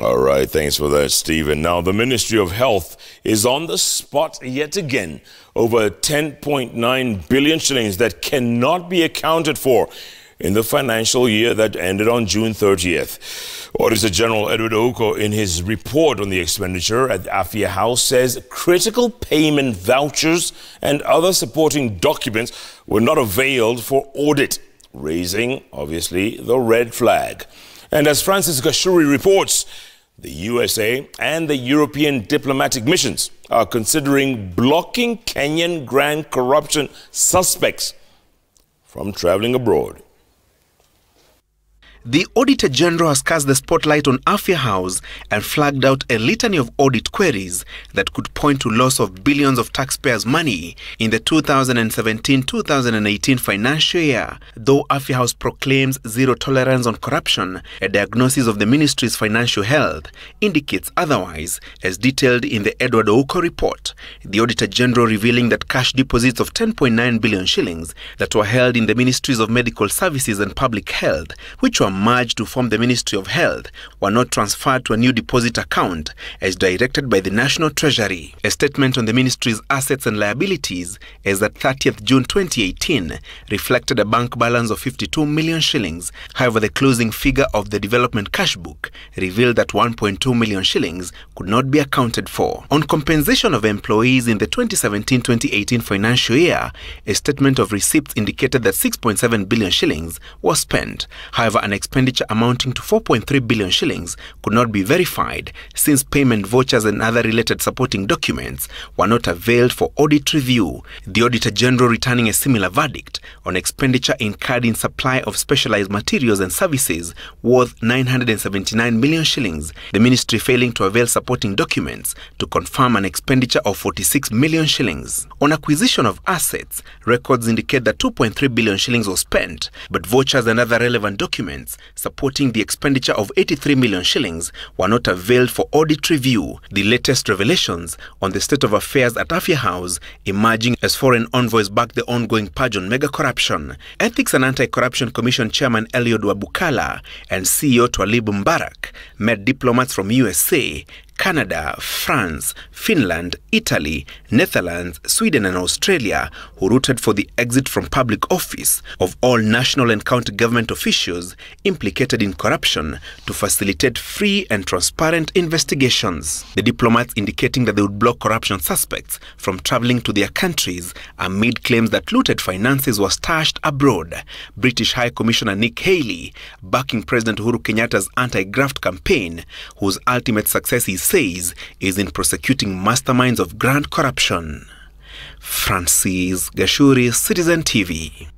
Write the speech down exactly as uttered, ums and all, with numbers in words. All right, thanks for that, Stephen. Now, the Ministry of Health is on the spot yet again over ten point nine billion shillings that cannot be accounted for in the financial year that ended on June thirtieth. Auditor General Edward Ouko, in his report on the expenditure at Afya House, says critical payment vouchers and other supporting documents were not availed for audit, raising, obviously, the red flag. And as Francis Gashuri reports, the U S A and the European diplomatic missions are considering blocking Kenyan grand corruption suspects from traveling abroad. The Auditor General has cast the spotlight on Afya House and flagged out a litany of audit queries that could point to loss of billions of taxpayers' money in the two thousand seventeen two thousand eighteen financial year. Though Afya House proclaims zero tolerance on corruption, a diagnosis of the ministry's financial health indicates otherwise, as detailed in the Edward Ouko report. The Auditor General revealing that cash deposits of ten point nine billion shillings that were held in the Ministries of Medical Services and Public Health, which were merged to form the Ministry of Health, were not transferred to a new deposit account as directed by the National Treasury. A statement on the ministry's assets and liabilities as at thirtieth June twenty eighteen reflected a bank balance of fifty-two million shillings. However, the closing figure of the development cash book revealed that one point two million shillings could not be accounted for. On compensation of employees in the twenty seventeen twenty eighteen financial year, a statement of receipts indicated that six point seven billion shillings was spent. However, an expenditure amounting to four point three billion shillings could not be verified since payment vouchers and other related supporting documents were not availed for audit review. The Auditor General returning a similar verdict on expenditure incurred in supply of specialized materials and services worth nine hundred seventy-nine million shillings, the ministry failing to avail supporting documents to confirm an expenditure of forty-six million shillings. On acquisition of assets, records indicate that two point three billion shillings was spent, but vouchers and other relevant documents supporting the expenditure of eighty-three million shillings were not availed for audit review. The latest revelations on the state of affairs at Afya House emerging as foreign envoys back the ongoing purge on mega-corruption. Ethics and Anti-Corruption Commission Chairman Eliud Wabukala and C E O Twalib Mbarak met diplomats from U S A, Canada, France, Finland, Italy, Netherlands, Sweden and Australia, who rooted for the exit from public office of all national and county government officials implicated in corruption to facilitate free and transparent investigations. The diplomats indicating that they would block corruption suspects from traveling to their countries amid claims that looted finances were stashed abroad. British High Commissioner Nick Haley backing President Uhuru Kenyatta's anti-graft campaign, whose ultimate success he says is in prosecuting masterminds of grand corruption. Francis Gashuri, Citizen T V.